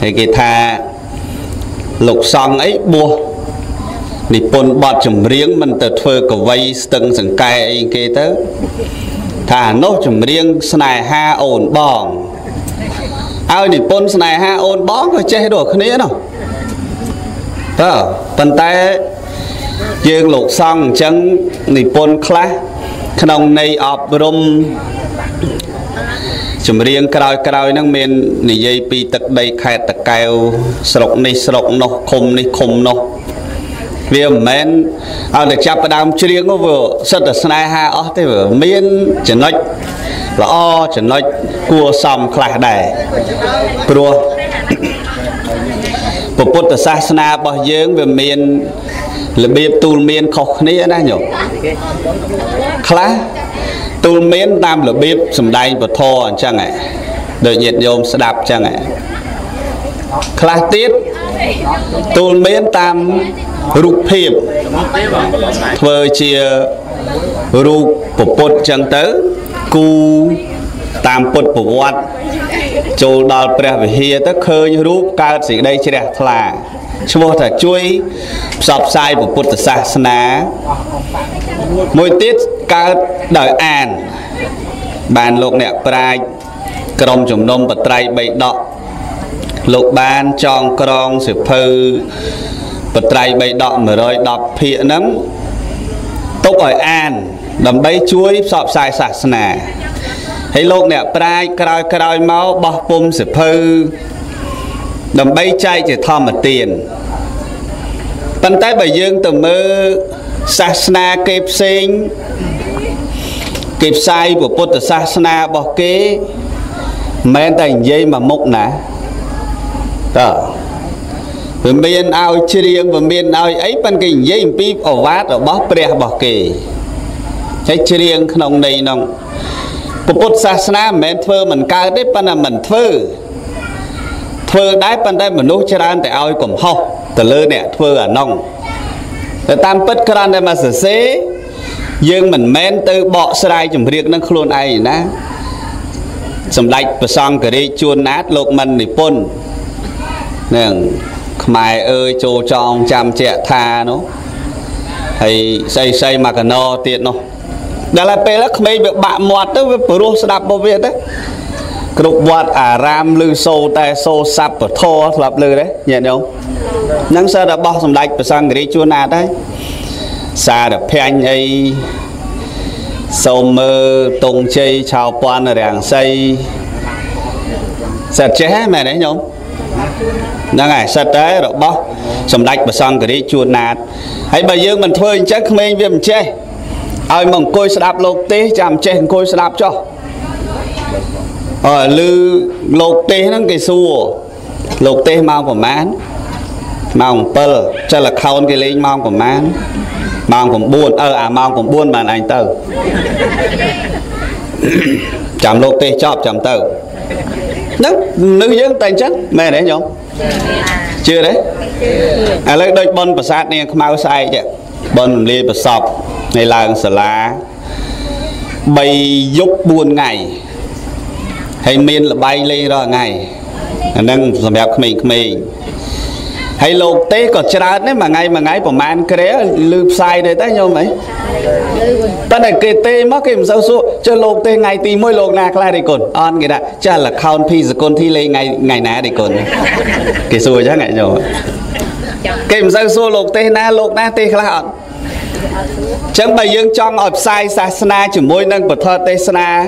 thì cái tha lục song ấy buộc đi pôn bọt chùm riêng mình tự phơi cổ vây từng sừng cây kia tới thả nốt chùm riêng sài ha ổn bỏng ai đi pôn sài ha ổn bỏng rồi chơi đồ khné đâu đó bàn tay dương lục song chân đi pôn khla khăn này ọp rum chùm riêng cào năng men này dây pi tật đầy khai tật cào sọc nó khum nó vì mình ở được chắp đám riêng nó vừa rất là snai ha ở thế vừa miên chỉ nói là o chỉ nói cua sòng khạc đẻ pro bổn tự sát na bao nhiêu về miên là biệp tu miên khóc nấy đó nhở khá tu miên tam là biệp sầm đai và thò chẳng ạ đời nhiệt nhôm sẽ đạp chẳng ạ khá tiết tu miên tam rụp hiệp vừa chia rụp bột chân tớ cu tam bột bột châu đào bẹt về hia tớ khơi rụp cao sĩ đây chỉ đẹp là chúa thà chui sập sai bột sạch ná mỗi tiết cao đời an bàn lục nẹp prai cầm chủng nôm bật trai bậy đọ lục ban tròn con sẹp phư bật trai bay đọ mà rồi đọc phiền lắm tốt ở an đầm bay chuối sọp sai sạch nè thấy lục nè trai cào máu bọc bùm sẹp phư đầm bay chay chỉ thò mà tiền bàn tay bài dương từ mơ sạch nè kịp sinh kịp sai của bột từ sạch nè bọc kế men thành dây mà mục nè đó vừa miền ao chi riêng vừa miền ao ấy ban kinh dây píp ở vát ở bó bè bó kề cái chi riêng nông này nông bổn sasana mình phơi mình cao đấy ban là mình phơi đái ban đây mình nuôi chăn tại ao cũng học từ lơ nè phơi ở nông từ tam bất cơ đây mà sửa xế dương mình men từ bọ sài chủng riêng năng khôn ai nè sầm lạch và song cái đi chuồn nát lộc mình để pôn nè mày ơi trâu tròn chăm trẻ tha nó thầy xây mà cả no tiện nó đó là pe lắc mấy việc bạ mọt đó với pro đạp bò việt đấy cục bọt à ram lư sâu tai sâu sập và thô lập lư đấy nhận không nắng sao đã bao sầm lạch và sang cái đi chua nà đấy xa đã phe anh ấy sâu mơ tùng chơi chào quan ở đàng xây sạch chế mày đấy không năng ngày sát tới rồi bó sầm đạch và xong cái đi chuồn nát hãy bà dương mình thôi chắc mình viêm chê ơi mong côi sạp lột tí chạm chê côi sạp cho ở lư lột tí nó cái xua lột tí mau của mán mong pơ cho là khâu cái linh mong của mán mong cũng buồn mong cũng buồn bàn anh tờ chạm lột tí chọp chạm tờ nữ dân tay chắc mẹ đấy nhông chưa đấy à lấy đôi bồn bờ sát này mau sai chứ bồn lia bờ sọc này là sờ lá bay giúp buồn ngày hay miên là bay lên rồi ngày nâng làm đẹp mình hay lột té còn chả đấy mà ngày của man cái đấy lư sai đấy tay nhau mấy ta này kê tê mắc kìm sao xua cho lột tê ngày tí môi lột nạc lại đi còn on cái đã chả là khôn phi giờ con thi lên ngày ná đi còn cái xua chắc ngại rồi kìm sao xua lột na tê khá họn chẳng bày dương trong ọp sai xa sna chỉ môi nâng của thơ tê sna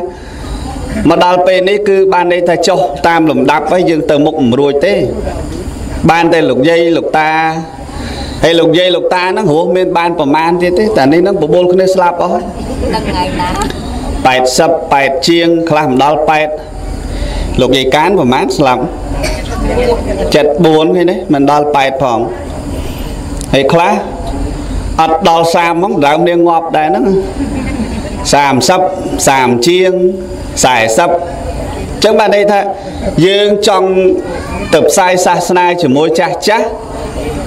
mà đào bê này cứ ban đây ta cho tam lùm đạp với dương tờ mục rồi tê ban tê lục dây lục ta hay lục dây lục ta nó hổ miên ban của man thế thế tại nên nó bộ bôn không slap đó bẹt sập bẹt chiêng làm đau bẹt lục dây cán của man slap chặt buồn thế đấy mình đau bẹt phòng hay khá ắt đau sam móng đào miên ngọp đấy nó sàm sập sàm chiêng xài sập chẳng bạn đây thôi dương trong tập sai sa snai chỉ môi cha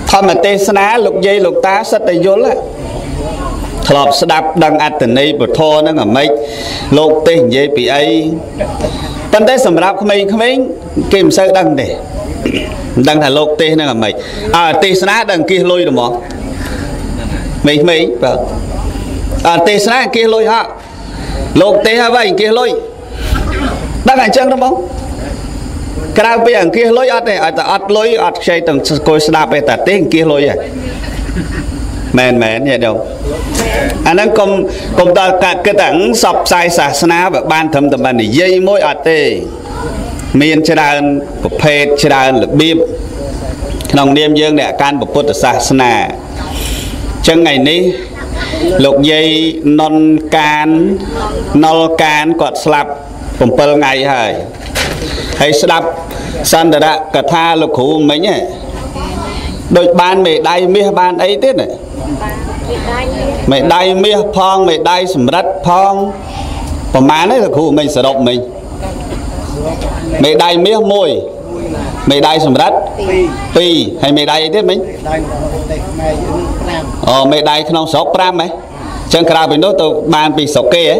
thôi mà tê sná lục dây lục tá sắt đầy vốn lại thọp đạp đằng ạt tình này bột thô nó ngầm mấy lục tê dây bị ấy tận tới sầm rạp của mình kìm sợ đằng để đang thả lộc tê năng làm mày à tê sát đằng kia lôi đúng không mấy mấy à tê sát kia lôi ha lộc tê ha vậy kia lôi đang hành chân đúng không cái bây giờ kia lôi ắt này ắt lôi ắt chạy từng coi sạp về ta tê kia lôi vậy mền mền vậy đâu anh đang cùng ta cái tảng sập sai sạt sná và ban thầm tầm bàn để dây mối ắt tê miền Chợ Đan, bậc phê Chợ Đan là biếm, nòng niêm dương để can bậc Phật sa na. Trong ngày ní, lục dây non can cọt slap, bổn phật ngày hời, hay slap, san đã cả tha lục khủ mấy nhỉ? Đôi ban mẹ đai mía ban ấy tiết này, mẹ đai mía phong, mẹ đai sầm đất phong, bổn má đấy là khủ mình sờ động mình. Mày đai mía môi mày đai sầm đất pì hay mày đai thế mấy mày đai không sọc pram ấy chẳng kêu bên đó tụi bàn bị sọc kê ấy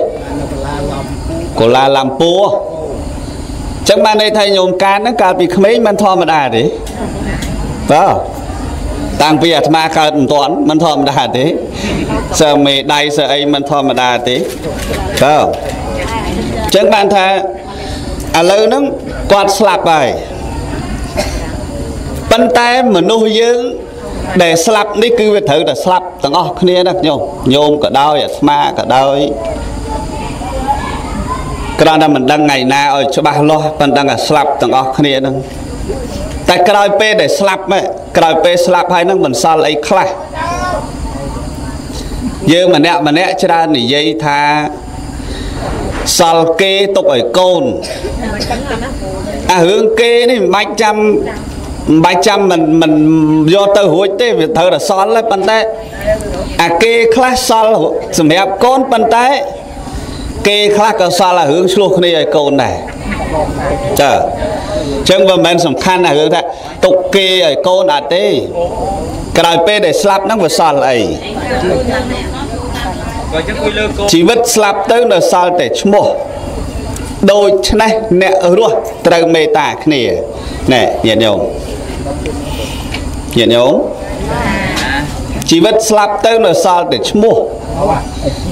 cổ là làm pua chẳng bàn đây thầy nhôm can nó cả bị mấy mình thò mà đà đấy đó tàng bây giờ mà cả toàn mình thò mà đà đấy giờ mày đai giờ ấy mình thò mà đà đấy đó chẳng bàn thà à lâu nó quạt slap bài bên tay mà nuôi dưỡng để slap đi cứ việc thử để slap tầng óc kia đó nhôm cả đau vậy ma cả đau ấy cái đó là mình đang ngày nào ở chỗ bà lo mình đang là slap tầng óc kia đó tại cái đôi pe để slap ấy cái đôi pe slap hay nó mình sao lại khác giờ mà nè cho ra nỉ dây tha sal kê tục ở cồn à hướng kê này 300 mình do tờ hối tê vì thơ là sal lại bàn tay à kê khá sal sầm hẹp con bàn tay kê khá cả sal là hướng xuống này ở cồn này chờ chẳng vào mình sầm khăn là hướng thế tục kê ở cồn à tê cái này p để slap nó vừa sal này chỉ vứt slap tới là sao để mua đôi này nè ở luôn từ mê tả này nè nhận nhôm chỉ vứt slap tới là sao để mua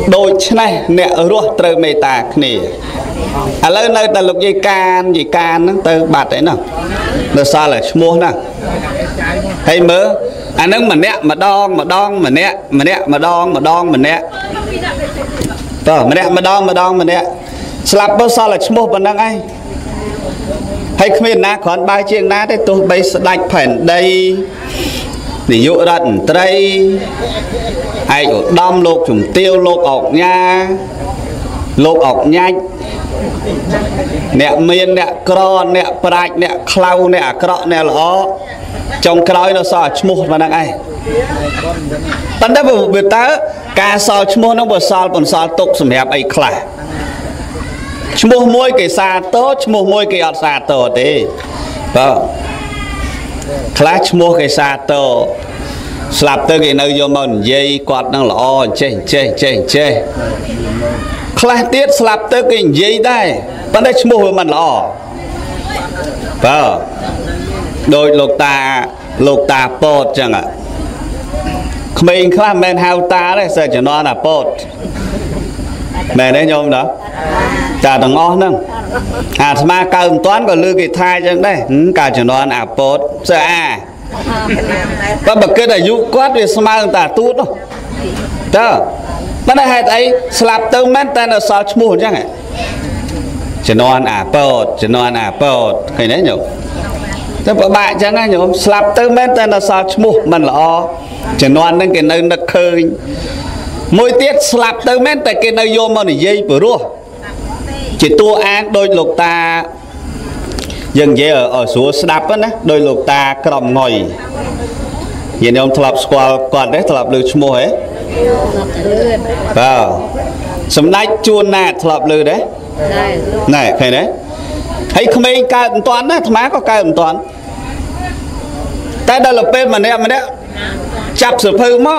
đôi này nè ở luôn từ mê tả này à lấy nơi ta lục dây can từ bạt đấy nào là sao lại mua nào hay mớ anh nâng mà nè đó mà nè slap bao sao là chmô bên đang ai hay khuyên na còn bài chuyện na đấy tôi bây đặt phèn đây để dụ đạn đây ai ở đom lột chủng tiêu lột ọc nha nè miên nè cron nè prạch nè clau nè cọ nè lọ trong cõi nó sao chmô bên đang ai tận đã vừa ta ca sao chmô nó vừa sao còn sao tục sầm hẹp ấy khỏe chmô môi cái xa tốt chmô môi cái ọt xa tổ thế vâng khá chmô cái xa tổ slap tới cái nơi vô mần dây quạt năng lọ chê khá tiết slap tới cái dây đây tận đã chmô vừa mần lọ vâng đôi lục ta bột chẳng ạ mình khá men hao ta đấy sẽ chỉ nói là bột mẹ đấy nhôm đó chả thằng ngon đâu à mà cầm toán còn lưu cái thai chẳng đây cả chỉ nói là bột sợ à và bậc kia là dụ quát về smart ta tút đâu đó nó đây hai tay slap tơ mét ta là sao mua chẳng ạ chỉ nói là bột cái đấy nhỉ thế bọn bạn chẳng ai nhỉ slap tơ mét ta là sao mua mình là o chỉ nói đến cái nơi nó khơi mỗi tiết slap tới mét tại cái nơi vô mà dây bữa rùa chỉ tua an đôi lục ta dần dễ ở số slap á đôi lục ta cầm ngồi vậy nên ông slap squat còn đấy slap lư mua hết vào sầm nách chuồn nạt slap lư đấy này phải đấy thấy không mấy cái toán á má có cái toán tại đây là bên mà nè chắp sờ phư mà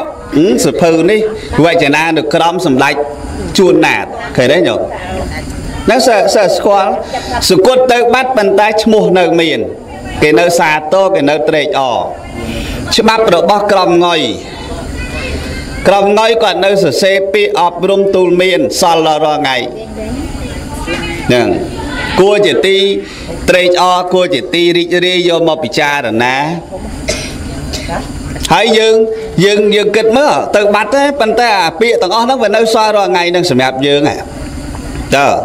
sờ phư đi vậy chẳng ai được cầm sầm đạch chuồn nạt khởi đấy nhở nó sợ squat tới bắt bàn tay mua nơi miền cái nơi xa tô cái nơi trệ ở chứ bác đồ bác cầm ngồi còn nơi sử xe bị ọp rung tù miền xa lờ ra ngày cua chỉ ti trệ ở cua chỉ ti đi đi vô một bị cha rồi ná hãy dừng kịch mơ tự bắt ấy bắn ta bịa tầng nó về nơi xa rồi ngày đang sửa mẹp dương này chờ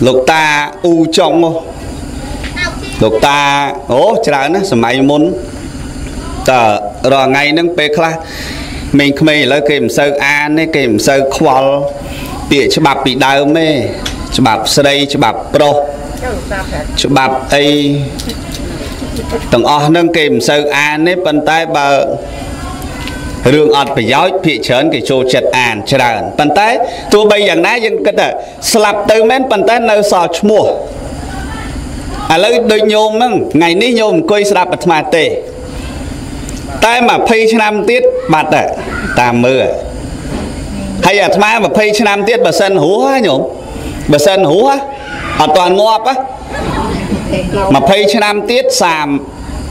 lục ta u trong lục ta ố chả nó sửa máy muốn tờ rồi ngày nâng bê khá mình không lấy kìm sơ an ấy kìm sơ khoa bịa cho bạp bị đau mê cho bạp sơ đây cho bạp pro cho bạp ấy tầng ở nâng kìm sơ an ấy bần tay bờ rương ọt phải giáo thị trấn cái chỗ chật an tràn bần tay tôi bây giờ nãy dân cái tờ slap từ men bần tay nơi sọ mua à lấy đôi nhôm nâng ngày ní nhôm quay slap bật mà tê tay mà phê năm tiết bật à ta mưa hay là mai mà phê năm tiết bà sân hú á nhổm bà sân hú á ở toàn ngọp á mà phê năm tiết xàm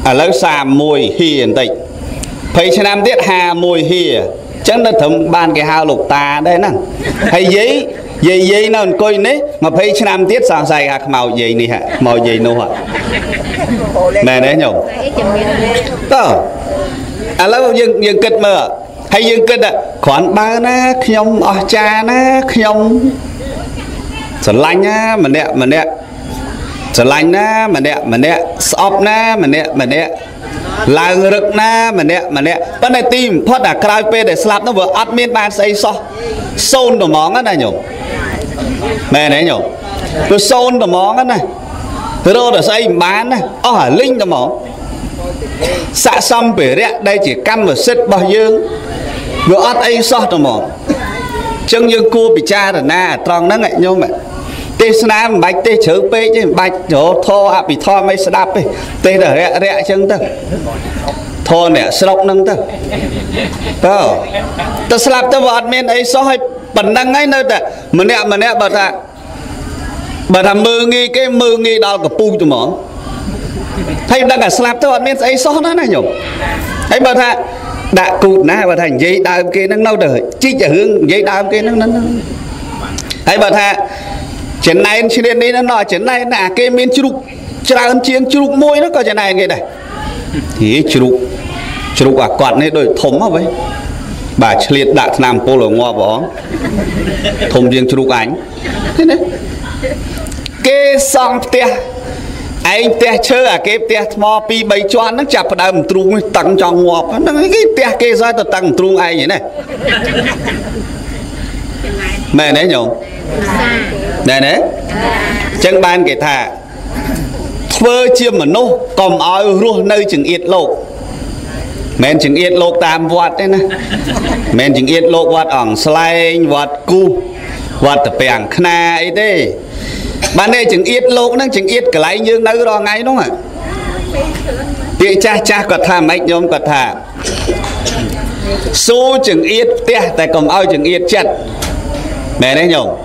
ở lâu xàm mùi hiền tịnh phê năm tiết hà mùi hiền chắc nó thấm ban cái hào lục ta đấy nè hay giấy giấy giấy nó coi nấy mà phê năm tiết sao xài hạt màu gì nè màu gì nữa hả này đấy nhổm à lâu dừng kịch mà hay dừng kịch à khoảng ba na nhông ở cha na nhông sờ lanh á mà nè sờ lanh á mà nè sọp na mà nè là rực na mà nè bên này tìm thoát à cài pe để slap nó vừa admin ban say so sôn đồ món á này nhổ mẹ đấy nhổ tôi sôn đồ món á này tôi đâu để say bán này ở linh đồ món xạ xong về đấy đây chỉ căm và xích bao dương vừa ăn ấy xót trong mồm chân dương cua bị cha rồi na tròn nó ngại nhau mẹ tê nam bạch tê chớ pe chứ bạch chỗ thô à bị thô mấy sáp ấy tê là rẽ rẽ chân ta thô nè sọc nâng ta tao ta sáp ta vợ men ấy xót hay bẩn năng ngay nơi ta mà nè bà thà mưa nghi cái mưa nghi đau cả pu trong mồm thầy đang cả slap tôi ăn men ấy xót nó này nhổ ấy bà thà đã cụt na bà thành dây đam kia nâng nâu đời chỉ chả hướng dây đam kia nâng nâng ấy bà thà chuyện này chỉ nên đi nó nói chuyện này là cái men chụp chả ăn chiên chụp môi nó còn chuyện này nghe này thì chụp quả quạt này đôi thấm vào với bà liệt đã làm polo ngoa bỏ thấm riêng chụp ảnh thế đấy kê xong tia anh tia chơi à cái tia mò pi bay cho nó chặt vào đầm trúng tặng cho ngọt nó cái tia kia ra từ tặng trúng ai vậy này mẹ đấy nhổ này đấy chân ban kể thà vơ chiêm mà nô còn ao ruột nơi chừng yết lộ men chừng yết lộ tam vọt đấy nè men chừng yết lộ vọt ỏng slay vọt cu vọt bèng kna ấy đấy bạn đây chừng ít lỗ nó chừng ít cái lái nhưng nó đó ngay đúng không ạ bị cha cha quạt thả mạnh nhôm quạt thả số chừng ít tia tại cầm ao chừng ít chặt mẹ đấy nhổ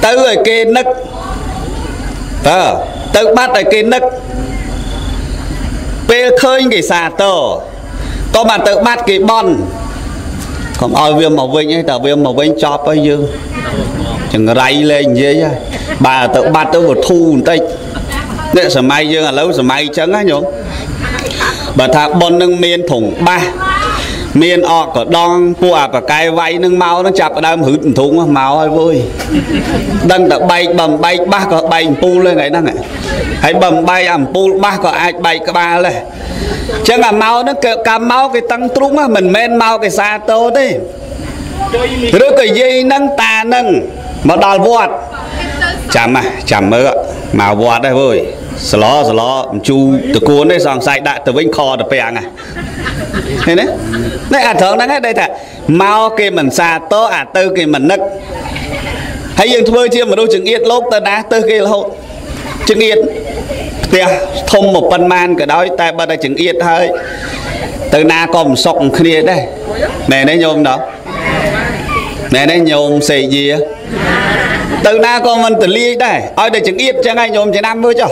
tới rồi kê nấc tới bắt rồi kê nấc bê khơi cái xà tổ có mà tự bắt cái bon còn ao viêm màu vinh ấy tờ viêm màu vinh cho bao nhiêu chừng ray lên dễ bà tự bắt tôi một thu một tích để sờ may dương là lâu sờ may trắng á nhổ bà thà bon nâng miên thủng ba miên o cỏ đong cua à và cay vay nâng máu nó chặt ở đâm hửi thủng máu hơi vui đang tự bay bầm bay ba cỏ bay pu lên này đang này hãy bầm bay ẩm pu ba cỏ ai bay cả ba lên chẳng là máu nó cầm máu cái tăng trúng á mình men máu cái xa tô đi rồi cái dây nâng ta nâng mà đào vọt chạm mơ mà vọt đây vui sờ ló chu từ cuốn đây xong sạch đại từ vĩnh kho được bèng à thế đấy đấy à thường đang hết đây thà mau kì mình xa tớ à tư kì mình nấc hay dừng thôi chưa mà đâu chừng yết lốp tớ đá tư kì là hậu chừng yết tia thông một phần man cái đó tại bên đây chừng yết hơi từ na còn sọc kia đây mẹ đấy nhôm đó mẹ đấy nhôm xì gì từ na con mình từ ly đây ở đây chừng yết chẳng ai nhôm chỉ năm mươi cho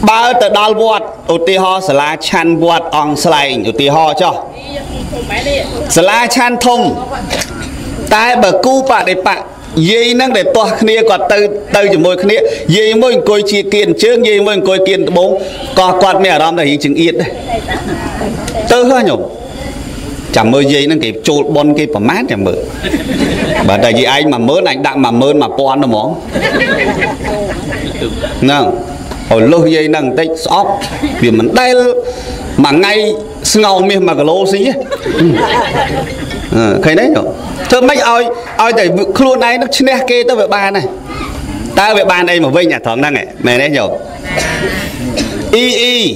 Bao từ đo vót, ưu ti ho sla chan vót ong slay, ưu ti ho cho sla chan thông. Tai bờ cu bạ để bạ, dây năng để toa khné quạt từ từ chỉ môi khné, dây môi cối chi kiền chương, dây môi cối kiền bốn, quạt quạt mẹ làm là hình chứng yết đấy. Tớ hơi nhổm, chẳng mơ dây năng kịp chột bon kịp và mát chẳng mơ. Bởi tại vì anh mà mớn anh đặng mà mớn mà pon nó mỏ. Nào, hồi lô dây năng tách shop vì mình đây mà ngay ngầu miệng mà cái lô xí. Cái đấy nhở. Thôi mấy ơi tại khuôn này nó chê kê tao về bàn này. Tao về bàn đây mà vây nhà thằng năng này, mày đấy nhở. Y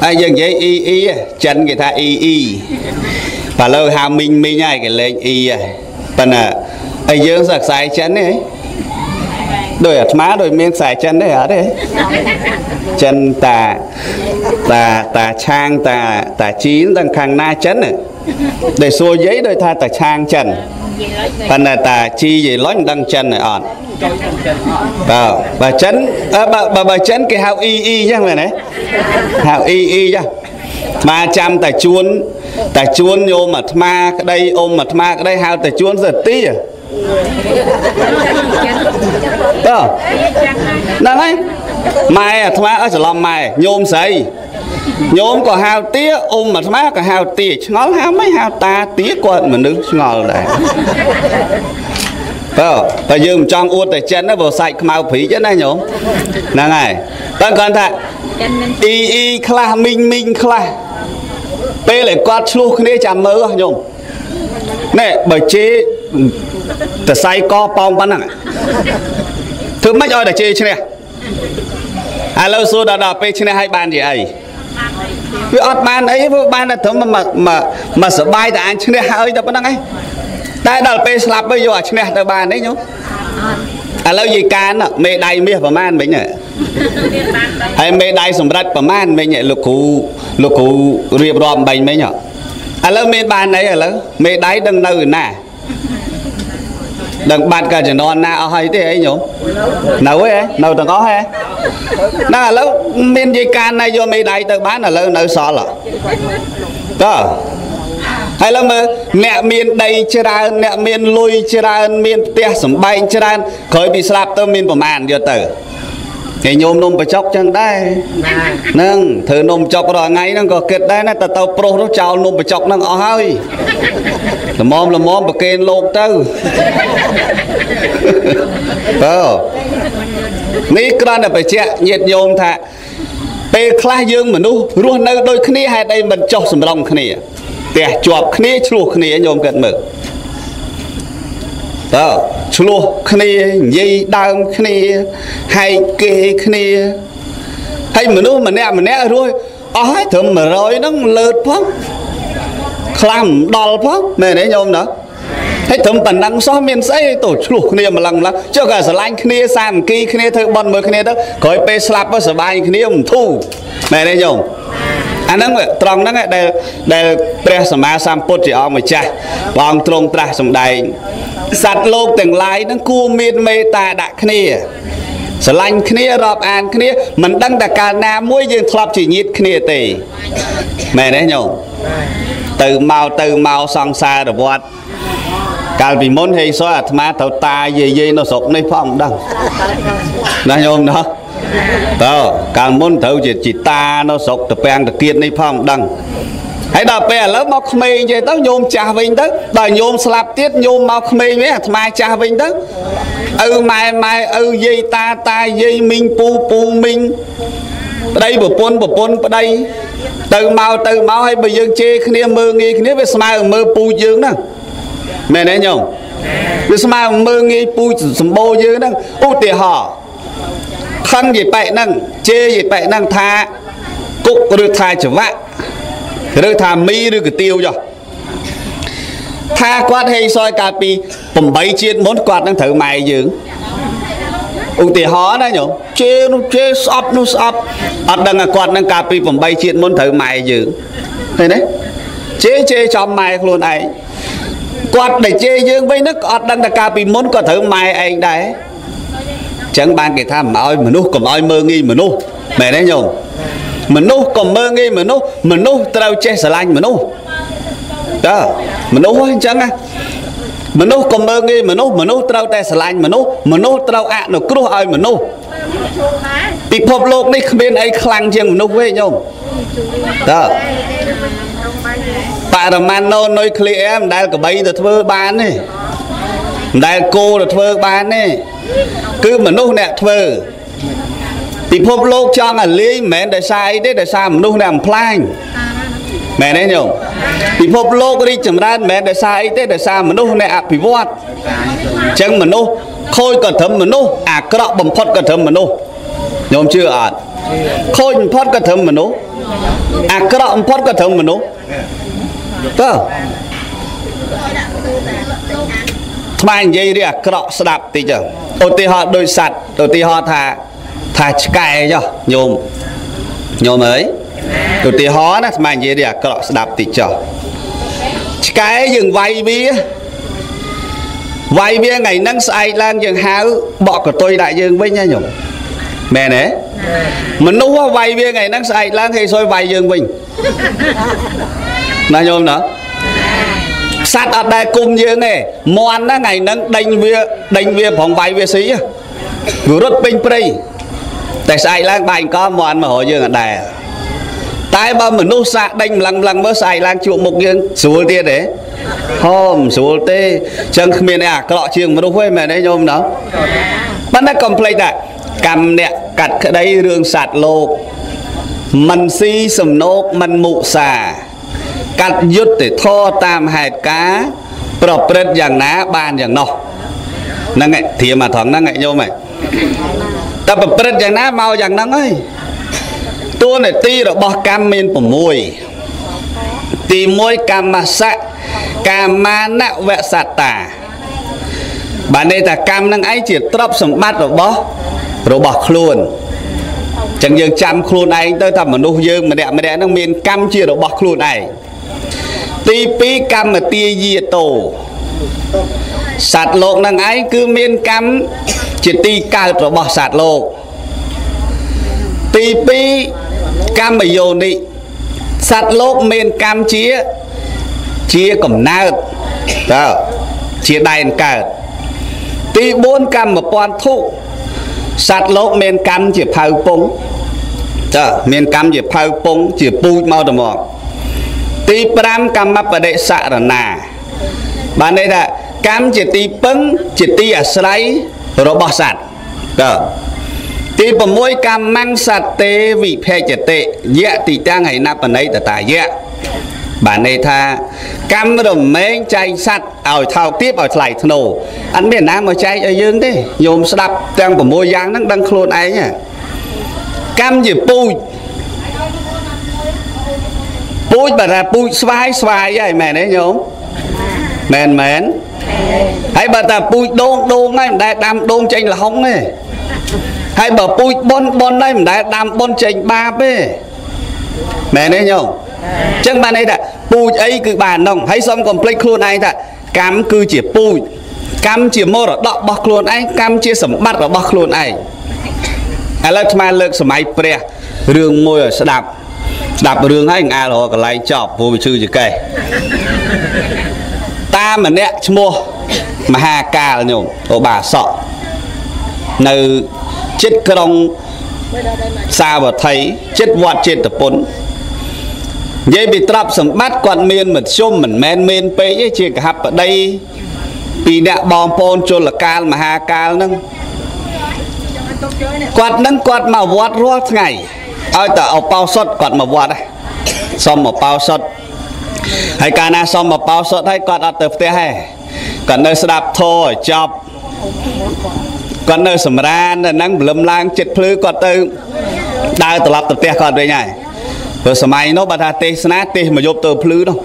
ai dừng vậy y chân người ta y. Và lâu hà mình nhai cái lên y. Bạn à, ai dừng sạc sai chân đấy. Đôi ở má đôi miếng xài chân đấy hả đấy. Chân tà trang tà chín đang khang na chân này. Để xua giấy đôi tha tà trang chân. Phần là tà chi gì lót đang chân này ọt. Bà chân bà chân cái hào y nhá mày này. Hào y nhá. Mà chăm tà chuôn vô mà ma cái đây ôm mà ma cái đây hào tà chuôn giật tí à. Đó. Đó đấy. Mai à thma ở lòng mai nhôm sấy. Nhôm có hao tía ôm mà thma có hao tía, ngó hao mấy hao ta tía quần mà đứng ngồi lại. Đó, ta dừng trong uất tại chân nó vào sạch màu phí chứ này nhôm. Là này. Tao còn thật. Y kha minh kha. Tê lại quạt chlu khné chạm mơ nhôm. Nè, bởi chế ta sai co pong bắn năng. Thứ mấy ơi là chê chứ nè. Alo số đỏ pê chứ nè hay bàn gì ấy. Vì ọt bàn ấy bàn là thứ mà sở bài ta anh chứ nè hơi ta bắn năng ấy. Ta đỏ pê slap bây giờ chứ nè ta bàn ấy nhú. Alo gì can ạ, mê đầy mê và man bánh ạ. Hay mê đầy sổng rạch và man bánh ạ lục hù riêng rộm bánh bánh ạ. Alo mê bàn ấy ạ, mê đầy đừng nâu nà. Đừng bạt cả chỉ non na hay thế ấy nhổ nấu ấy nấu từng có hay na lâu miền Tây can này do mấy đại từ bán là lâu nấu xò lọ đó hay lắm mà nẹt miền Tây chia ra nẹt miền lui chia ra miền Tây sầm bay chia ra khởi bị slap tới miền của màn giờ từ cái nhôm nôm bạch chóc chẳng đây nương thử nôm chóc rồi ngay nó có kết đây nó tàu pro nó chào nôm bạch chóc nó ngõ hơi là mom bậc kênh lột tư ní con là phải chạy nhiệt nhôm thà pe khai dương mà nu luôn nơi đôi khné hai đây mình chọc sầm lòng khné để chọc khné chua khné nhôm cận mực đó chua khné dây đam khné hai kê khné hay mà nu mà nè rồi ói thầm mà rồi nó lợt phong làm đòn phóc mẹ đấy nhôm đó thấy thấm bản năng xóa miền xây tổ chuộc niềm mà lằng lằng cho cả sờ lanh kia sàn kia kia thôi bận mới kia đó coi pe slap với sờ bay kia ông thu mẹ đấy nhôm anh đang trong đang đây tre sờ má sam pot chỉ ông mà cha bằng trong tra sầm đầy sạt lô từng lái đang cua miền mê ta đã kia sờ lanh kia rập an kia mình đang đặt cả nam mũi dương club chỉ nhít kia tì mẹ đấy nhôm từ màu sang xa rồi bọt cả vì môn hay xóa à thma tàu ta gì nó sụp nơi phong đằng nó nhôm đó tao càng môn thầu chỉ ta nó sụp từ bèn từ kiệt nơi phong đằng hãy đạp bè lớp mọc mì vậy tao nhôm trà vinh đó đòi nhôm slap tiết nhôm mọc mì với mai trà vinh đó mai dây ta dây minh pu minh đây bộ pôn đây từ màu hay bây giờ chê kia mơ nghi kia với smile mơ pu dương đó mẹ đấy nhung với smile mơ nghi pu sầm bô dương đó u tì họ khăn gì bậy năng chê gì bậy năng tha cục được tha chở vạ được tha mi được cái tiêu rồi tha quạt hay soi cà pi bầm bấy chiên món quạt đang thử mày dương u tì họ đấy nhung chê shop ở đằng à quạt đang cà phê phòng bay chuyện muốn thử mày dữ thế đấy chế cho mày luôn ấy quạt để chê dương với nước ở đằng là cà phê muốn có thử mày anh đấy chẳng ban cái tham mà ơi mà nu còn ơi mơ nghi mà nu mẹ đấy nhung mình nô còn mơ nghe mình nô tao che sờ lạnh mình nô đó mình nô quá chăng á mình nô còn mơ nghe mình nô tao che sờ lạnh mình nô tao ạ nó cứ ai mình nô bị phập lột đi bên ấy khăng chieng mình nô với nhung đó bà làm ăn nô nói khlia em đây cả bay rồi thưa ban này đây cô rồi thưa ban này cứ mình nô nè thưa thì phô lô cho là lý mẹ để sai đấy để sao mình đâu làm plan mẹ đấy nhung thì phô lô đi chấm ra mẹ để sai đấy để sao mình đâu này bị vót chẳng mình đâu khôi cẩn thận mình đâu à cái đó bấm phốt cẩn thận mình đâu nhung chưa à khôi bấm phốt cẩn thận mình đâu à cái đó bấm phốt cẩn thận mình đâu cơ mai vậy đi à cái đó sập thì chứ đầu tiên họ đôi sạch đầu tiên họ thà thà cài cho nhôm nhôm ấy tụi tì hó nè mà gì đi à cọ đạp tì chở cái dừng vay bia ngày nắng say lang dừng háo bọ của tôi đại dừng với nha nhung mẹ nè mình nấu quá vay bia ngày nắng say lang hay soi vay dừng mình là nhôm nữa sát ở đây cùng dừng nè mòn đó ngày nắng đánh bia phòng vay bia sĩ vừa rất bình prey tại sai lang bài có mòn mà họ dương ở đài tại ba mình nô xạ đánh lăng lăng mới sai lang chịu một dương số tiền đấy hôm số tê chẳng miền à cái lọ trường mà đâu quên mà đấy nhôm đó bắt nó complain lại cầm nè cặt cái đây đường sạt lô mình si sầm nô mình mụ xà cặt dứt để tho tam hạt cá bọc bệt dạng ná bàn dạng nọ năng ngại thì mà thoáng năng ngại nhôm mày ta bật bật dạng ná màu dạng năng ấy tua này ti rồi bỏ cam men của môi ti môi cam mà sạ cam mà nạo vẽ sạt tả bạn đây là cam năng ấy chỉ tróc sầm bát rồi bỏ luôn chẳng dừng chăm luôn này tôi thầm ở nông dương mà đẹp năng men cam chia rồi bỏ luôn này ti pi cam mà ti gì tổ sạt lộn năng ấy cứ men cam chỉ ti cao rồi bỏ sạt lộn ti pi cam mà vô đi sạt lộn men cam chia chia cẩm nát đó chia đai cả ti bốn cam mà toàn thụ sạt lộn men cam chỉ phao pung đó men cam chỉ phao pung chỉ pui mau được mỏ ti pram cam mà để sạ là nà bạn đây là cam chỉ ti pưng chỉ ti ở sấy rồi bỏ sạt đó ti bầm môi cam mang sạt tê vị phe chè tệ dễ thì ta ngày na bần ấy ta dễ bản này tha cam đầm mấy chay sạt ảo thao tiếp ảo lại thô ăn miền Nam mà chay ở dương thế nhôm sập trang bầm môi giang nó đang khôn ấy nhỉ cam gì pui pui bà ra pui xoay xoay vậy mẹ đấy nhôm mền mền hãy bà ta pui đôn đôn này đại đam đôn chanh là hóng này hãy bà pui bon bon này đại đam bon chanh ba bê mẹ đấy nhung chẳng bà này đã pui ấy cứ bàn nông hãy xong còn play luôn này ta cam cứ chỉ pui cam chỉ mô rồi đọ bọc luôn ấy cam chia sẩm bắt rồi bọc luôn ấy là mà lực sẩm ấy pre đường môi ở đạp đạp đường ấy à rồi còn lại chọc vô chư gì cây ta mà nè mua mà hà cà là nhung bà sợ nơi chết con xa và thấy chết vọt chết tập bốn dây bị trap sầm bát quạt miên mật xôm mình men pe với chuyện hấp ở đây bị đạ bom pon cho là cal mà hà cal nâng quạt mà vọt rót ngày ai ta ở bao sót quạt mà vọt đây xong mà bao sót hay cà na xong mà bao sót hay quạt ở tập thế hay còn nơi đạp thôi chọc còn nơi sầm ran là năng lầm lang chết phứ còn từ đào từ lập tập tè còn đây nhảy rồi sầm ai nó bà ta tê snát tê mà dốc từ phứ đâu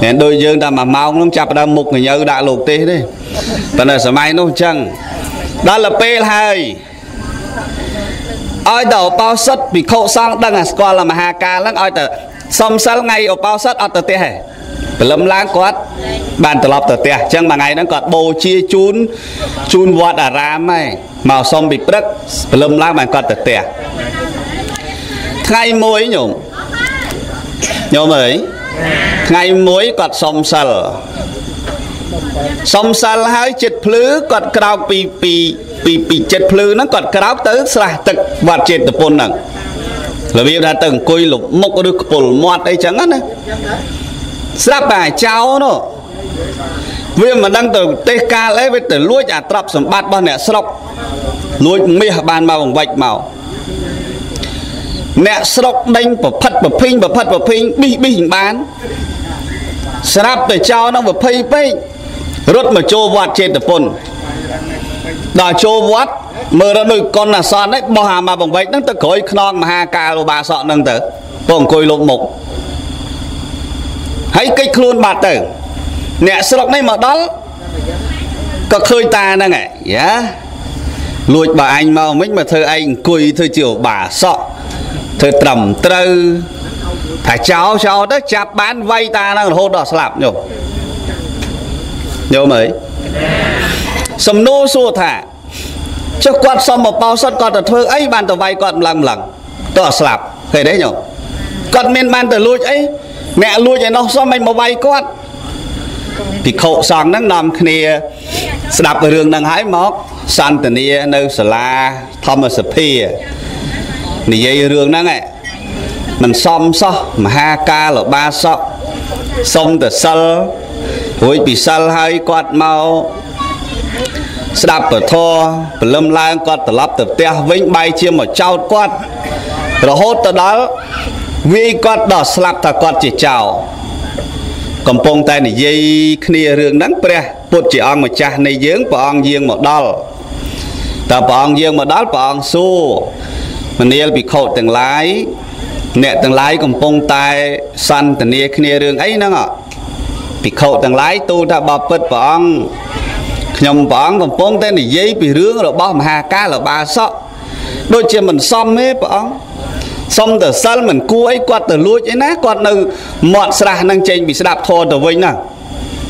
nên đôi dương ta mà mau nó chập ra một người nhớ đã lột tê đấy còn nơi sầm ai nó chăng đó là P2 ai đầu bao sắt bị khâu sang đang là qua là mà hà ca lắm ai từ xong sau ngày ở bao sắt ở từ tè hề lầm lang quát bàn tập tập tè chẳng mà ngày nó còn bồ chia chún chun vọt ở ram này màu xong bị bứt lầm lang bàn quạt tập tè Ngày muối nhung nhung ấy. Ngày muối quạt sông sal hơi chật phứ quạt cào pì chật phứ nó quạt cào tới sạch tật và chết tập bồn nặng. Là vì đã từng cùi lục mốc được bồn mọt ấy chẳng á. Sắp bài cháu nó. Vì mà đang từ TK lấy với từ lúa chả trọc sầm bát bao nè sọc lúa mía bàn màu bằng vạch màu nè sọc đánh bờ phật bờ phình bị hình bán sáp để cho nó bờ phây phây rốt mà trô vót trên tập phun đòi trô vót mờ ra đôi con là son đấy bò hà mà bằng vạch đang từ cối non mà hà cà lô bà sọn đang từ bồng cối lộn mục hãy cây khuôn bạt tử nè sọc này mà đó có khơi ta đang này yeah. Lụi bà anh mau mít mà thơ anh cùi thơ chiều bà sọ thơ trầm trơ thả cháu cháu đó chạp bán vay ta đang hôn đỏ sạp nhổ nhổ mấy sầm nô xua thả cho quạt xong một bao sắt con thơ ấy bàn tờ vay con lằng đỏ sạp thế đấy nhổ con men bàn tờ lụi ấy mẹ lụi ấy nó xong mình mà vay con thì khẩu sáng nắng nằm kia đạp ở đường đang hái móc san tần nia nơi sờ la Thomas Pia thì dây đường đang này mình xóm xó mà ha ca là ba xó xong từ sân với bị sân hai quạt màu đạp ở thô và lâm lan quạt từ lắp từ te vĩnh bay chia một trao quạt rồi hốt từ đó vì quạt đỏ slap ta quạt chỉ chào còn phong tay này dây kia rừng nắng pre bột chỉ ăn một cha này dướng và ăn riêng một đo ta bọn riêng một đó và ăn xu mình đi bị khổ từng lái nè từng lái còn phong tay săn từng nia kia rừng ấy nó ngọ bị khổ từng lái tu ta bọt bật và ăn nhầm bọn còn phong tay này dây bị rướng rồi bao hà ca là ba sọ đôi chia mình xong hết bọn xong từ sân mình cua ấy quạt từ lúa ấy nát quạt từ mọt sạ năng chênh bị sạp thô từ vinh nè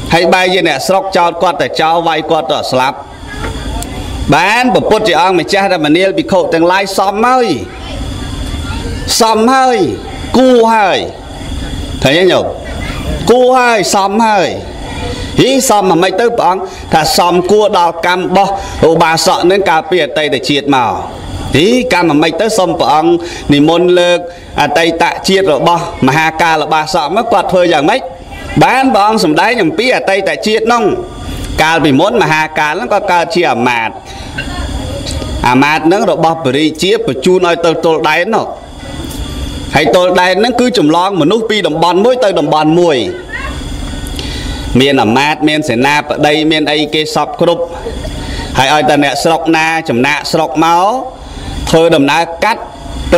hãy bay như nè sọc chào quạt từ chào vay quạt từ sạp bán bột bột chị ăn mình cha ra mình nêu bị khổ từng lái xóm hơi cua hơi thấy nhá nhở cua hơi xóm hơi hí xóm mà mấy tớ bón thà xóm cua đào cam bo ô bà sợ nên cà phê tây để triệt màu ý cam mà mấy tới xong vợ ông thì môn lực à tay tạ chia rồi bò mà hà ca là bà sợ mất quạt thôi giờ mấy bán vợ ông sầm đáy nhầm pí à tay tạ chia nông ca bị muốn mà hà ca nó có ca chia mạt à mạt nó rồi bò bưởi chia và chu nói tôi đáy nó hay tôi đáy nó cứ chùm lon mà nút pi đồng bòn mỗi tới đồng bòn mùi miền ở mạt miền sẽ nạp ở đây miền ấy kê sọc cục hay ai ta nè sọc na chùm nạ sọc máu thôi đầm ná cắt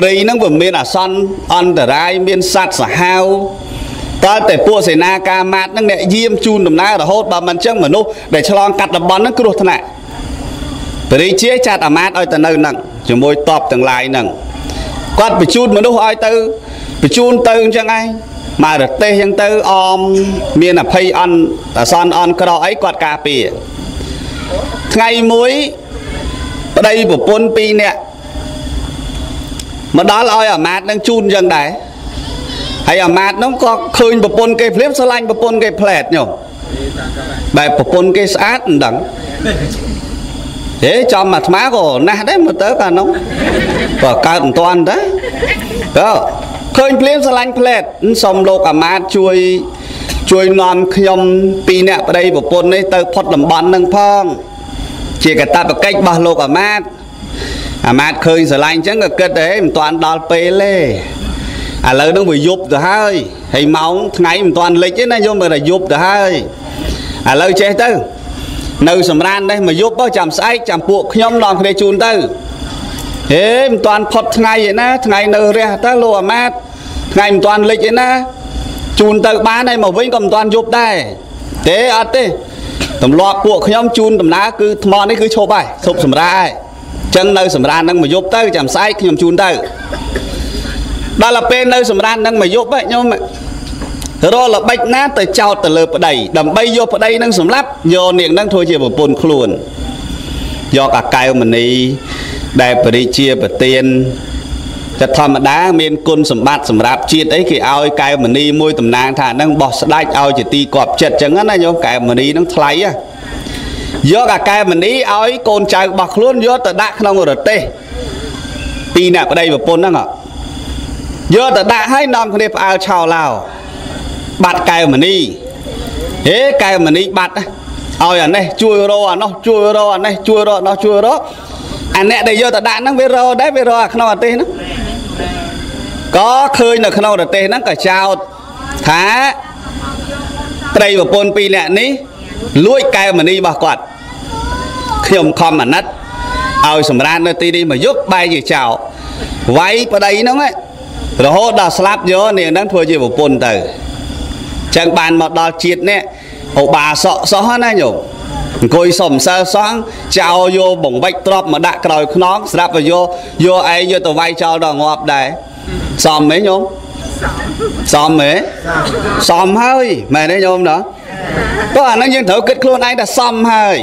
tri nó vừa miên là son on the rai miên sạt sả hao ta để pua sài na ca mát nó nè diêm chun đầm ná là hốt bà mình chân mà nô để cho lon cắt đầm bón nó cứ đột thế này tri chia chặt à mát ơi ta nơi nặng chỉ môi tọp từng lại nặng quát bị chun mà nô ơi tư bị chun tư chẳng ai mà được tê chẳng tư om miên là pay on là son on cái đó ấy quạt cà pì ngày muối ở đây của pon pi nè mà đó là oi ở mát đang chun dần đấy hay ở mát nó có khơi một pon cây flip sơ lanh một pon cây plate nhở bài một pon cây sát đắng thế cho mặt má của na đấy mà tới cả nó và cả toàn đấy đó khơi flip sơ lanh plate xong lô cả mát chui chui non khom pi nè ở đây một pon đấy tới phật làm bắn đang phong chỉ cả ta một cách ba lô cả mát à mát khơi giờ lanh chẳng là kết đấy mình toàn đo pê lê à lời nó bị dục rồi hai hay máu ngày mình toàn lịch chứ này vô mà là dục rồi hai à lời chế tư nơi sầm ran đây mà dục bao chạm sai chạm buộc nhóm đòn để chun tư thế mình toàn phật ngày vậy na ngày nơi ra ta lô à mát ngày mình toàn lịch vậy na chun tư ba này mà vĩnh còn toàn dục đây thế à thế tầm loạt buộc nhóm chun tầm lá cứ mòn đấy cứ chộp bài chộp sầm ra chân nơi sầm ran đang mà giúp tới chạm sai nhầm chun tới đó là bên nơi sầm ran đang mà giúp vậy nhưng mà rồi là bạch nát tới chào tới lợp ở đây đầm bay vô ở đây đang sầm lấp vô niệm đang thôi chỉ một bồn khuôn do cả cài mình đi đại bờ đi chia bờ tiền Thật thầm đá miên côn sầm bát sầm rạp chiết ấy khi ao cài mà đi môi tầm nàng thà đang bỏ sạch ao chỉ ti cọp chật chẳng hết này nhôm cài mà đi đang thay á do cả cài mà đi ao ấy côn trai bạc luôn do tờ đạn không ở tê pi nạp ở đây mà pôn đang ở do tờ đạn hay non không đẹp ao chào lào bạt cài mà đi thế cài mà đi bạt ao ở đây chui rô nó chui rô ở đây chui rô nó chui rô anh này đây do tờ đạn đang về rô đấy về rô không ở tê nữa có khơi là không được tên nó cả chào thá đây và pôn pi nè ní lũi cay mà đi bà quạt khiêm khom mà nát ao sầm ran nơi ti đi mà giúp bay gì chào váy vào đây nó ấy rồi hốt đào slap nhớ nè đang thua gì vào pôn từ chẳng bàn một đào chiết nè hậu bà sọ sọ hết này nhổ coi sầm sơ xoáng chào vô bổng bách trop mà đã còi nó slap vào vô vô ấy vô tàu vai chào đào ngọt đấy xòm mấy nhôm xòm mấy xòm hơi mày đấy nhôm đó có à nó nhưng thử kích luôn anh là xòm hơi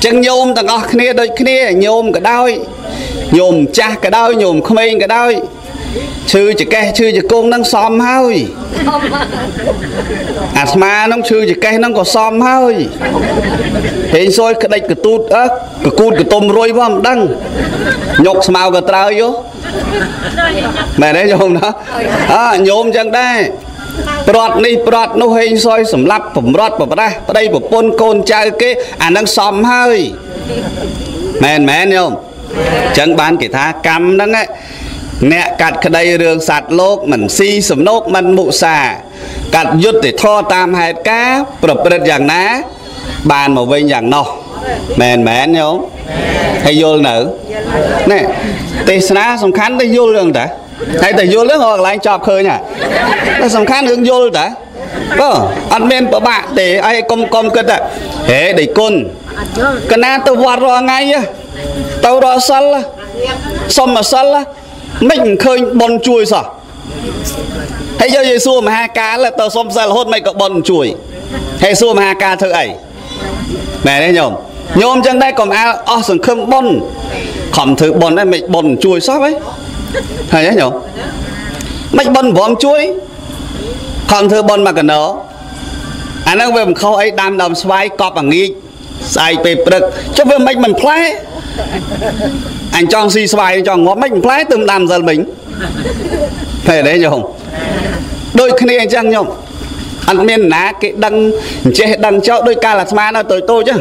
chân nhôm thằng ngọc kia đôi kia nhôm cả đôi nhôm cha cả đôi nhôm không anh cả đôi sư chỉ cây sư chỉ cung đang xòm hơi à mà nó sư chỉ cây nó có xòm hơi thế rồi cái đây cái tút á cái cút cái tôm rồi bom đăng nhọc màu cái tao vô mẹ đấy nhôm đó à, nhôm chẳng đây bọt này bọt nó hay soi sầm lấp bẩm bọt bẩm đây ở đây bẩm pôn côn chơi cái anh đang xòm hơi mẹ mẹ nhôm chẳng bán cái thá cầm đó ấy nè cắt cái đây đường sạt lốp mình si sầm nốt mình mụ xà cắt dứt để tho tam hạt cá bập bịch dạng ná bàn mà bên dạng nọ mẹ mẹ nhôm hay vô nữ nè tê sá sầm khán tê vô lương đã hay tê vô lương hoặc là anh chọc khơi nhỉ tê sầm khán hướng vô đã ăn men của bạn để ai công công cơ ạ thế để côn cái na tao vọt rồi ngay á tao đó săn là xong mà săn là mình khơi bồn chui sao hay do Giêsu mà hai cá là tao xong ra là hốt mày có bồn chui hay xua mà hai cá thợ ấy mẹ đấy nhom nhôm chân đây còn ao ở sườn khơm bồn khom thử bồn đây mình bồn chui sao ấy hay đấy nhom mình bồn vòm chui khom thử bồn mà cần nó anh đang về một khâu ấy đam đầm xoay cọp bằng nghi sai bề bực cho về mình play anh chọn si xoay chọn ngó mình play từng đam dần mình thế đấy nhom đôi khi anh chăng nhom anh miên ná cái đăng chế đăng cho đôi ca là ma nó tới tôi chứ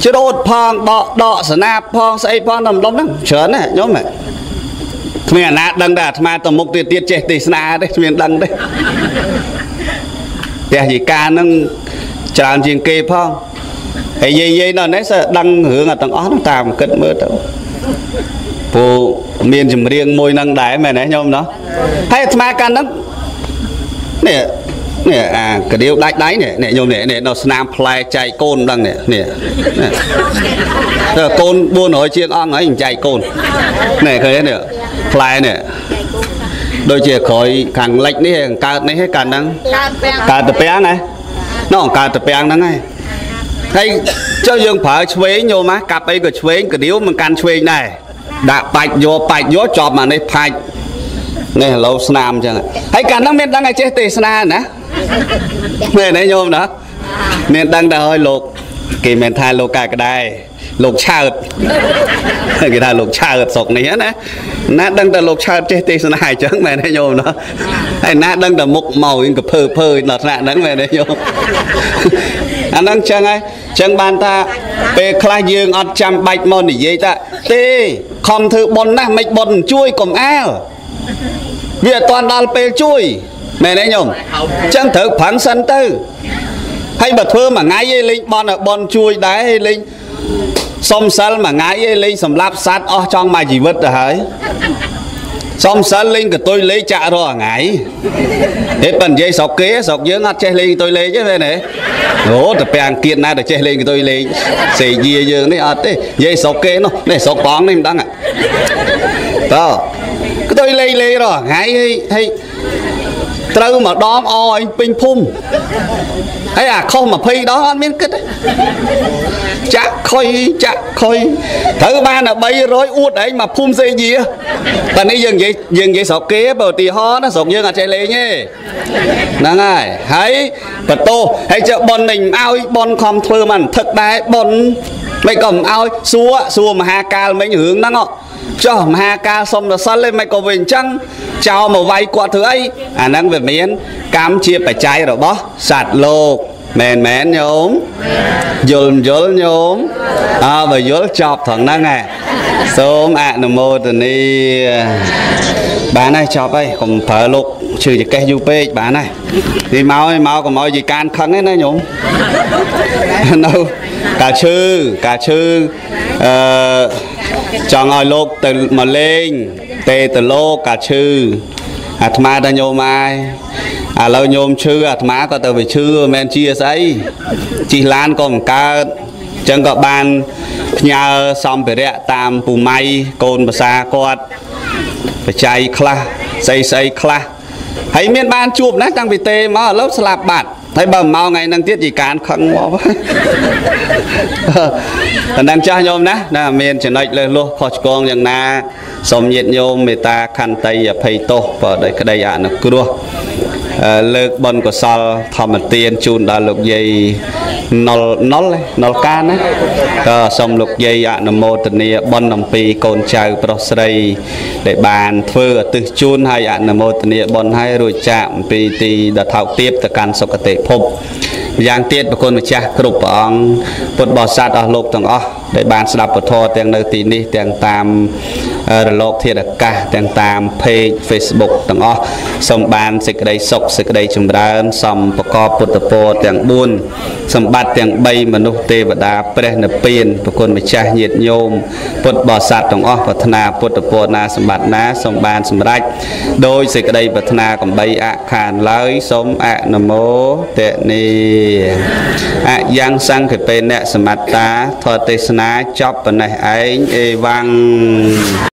chứ đốt phong đọ đọ sờ na phong say phong nằm lông lắm chớn này nhớ mày miền ná đăng đạt ma tầm mục tiệt tiệt chế tì na đấy miền đăng đấy để gì ca nâng tràn riêng kê phong ấy dây dây nó nấy sợ đăng hướng ở tầng ó nó tạm cất mơ tao phụ miền chùm riêng môi năng đáy mày nấy nhôm nó hay ma ca nâng nè nè à cái điều đáy đáy nè nè nhôm nè nè nó snap play chạy côn đằng nè nè côn buôn nói chuyện on nói hình chạy côn nè cái nè play nè đôi chia khỏi càng lệch đấy càng cát đấy hết càng đắng cát tập bé này nó cát tập bé đắng này hay cho dương phải chuối nhôm á cặp ấy cái chuối cái điều mình càng chuối này đã bạch vô chọp mà này bạch này lâu snap chẳng hay càng đắng miền đắng này chết tê snap nè mẹ đấy nhôm đó miền đắng đã hơi lột kỳ miền Thái lột cả cái đài lột chợt cái đài lột chợt sọc này hết nè nát đăng đã lột chợt chết tê snap chẳng mẹ đấy nhôm đó hay nát đăng đã mục màu cái phơi phơi nọt nát đắng mẹ đấy nhôm anh đăng chẳng ấy chẳng bàn ta về khai dương ăn chăm bạch mòn để dễ ta tê không thử bồn nè mạch bồn chui cùng ao việc toàn đàn pê chui mẹ đấy nhom chân thực phán sân tư hay bật thơ mà ngay linh bon ở bon chui đáy linh xong sân mà ngay linh sầm lạp sát ở trong mà chỉ vứt rồi hỡi xong sân linh của tôi lấy chạ rồi ngay hết bần dây sọc kế sọc dưới ngắt che linh tôi lấy chứ về này gỗ tập bèn kiện na để che linh tôi lấy xì dìa dương đấy dây sọc kế nó này sọc bóng này đang ạ to tôi lê rồi hay hay trâu mà đón oi pin phum ấy à không mà phi đó anh miếng kích chắc khôi thứ ba là bay rối uất đấy mà phum dây gì á và nãy dừng vậy sọc kế bờ tì ho nó sọc dương là chạy lê nhé nắng ai hãy vật tô hãy chợ bọn mình ao bọn không thưa màn thật đấy bọn mày cầm ao xua mà ha ca mấy hướng đó ngọ cho mà ca xong là xoắn lên mày có bình chăng chào mà vay quạ thứ ấy à năng về miếng cam chia phải trái rồi bó sạt lô mền nhóm dồn nhóm à và dồn chọc thằng năng này sớm ạ nằm mô từ đi bà này chọc ấy còn thở lục trừ cái UP bà này thì mau còn mọi gì can khăn ấy này nhóm đâu cả chư cho ngồi lột từ mà lên tê từ lô cả chư à ma ta nhôm ai à lâu nhôm chư à má có từ về chư men chia sấy chị Lan còn ca chẳng có ban nhà xong về đấy tam phù may côn bà xa quạt phải chạy kla xây kla hãy miền ban chụp nát đang bị tê mà ở lớp slap bạt thấy bầm mau ngày năng tiết gì cán không ngó đang cho nhôm nè là miền chỉ nói lên luôn khỏi con rằng na xong nhiệt nhôm người ta khăn tay phải to vào đây cái đây à nó cứ đua lực bần của sao thầm tiền chun đã lục dây nó can đấy xong lục dây à nó một thì bần làm pi còn chờ prosday để bàn phơi từ chun hay à nó một thì bần hay rồi chạm pi thì đã thảo tiếp từ can sau cái tệ phom giang tiết bà con mà cha cục ông bột bò sát ở lục thằng ó để bàn sập bột thò tiền nơi tí đi tiền tam lục thiệt là cả tiền tam page Facebook thằng ó xong bàn xịt đây sọc xịt đây chúng ta xong bà co bột bò tiền buôn xong bát tiền bay mà nô tê và đá pren là pin bà con mà cha nhiệt nhôm bột bò sát thằng ó và thằng nào bột bò na xong bát ná xong bàn xong rách đôi xịt đây và thằng nào còn bay ạ khàn lái xong ạ nằm mô tệ ni giang sang cái bên này, smarta, thoa tê sná, chop bên này, ấy, vang.